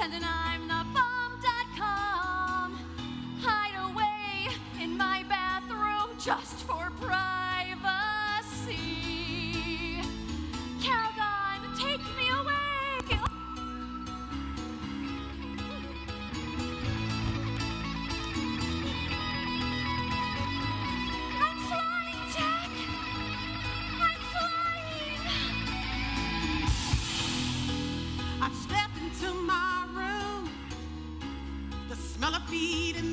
pretending I'm the bomb.com. Hide away in my bathroom just for privacy. Calgon, take me away. I'm flying, Jack. I'm flying. I slept into my room. The smell of feet and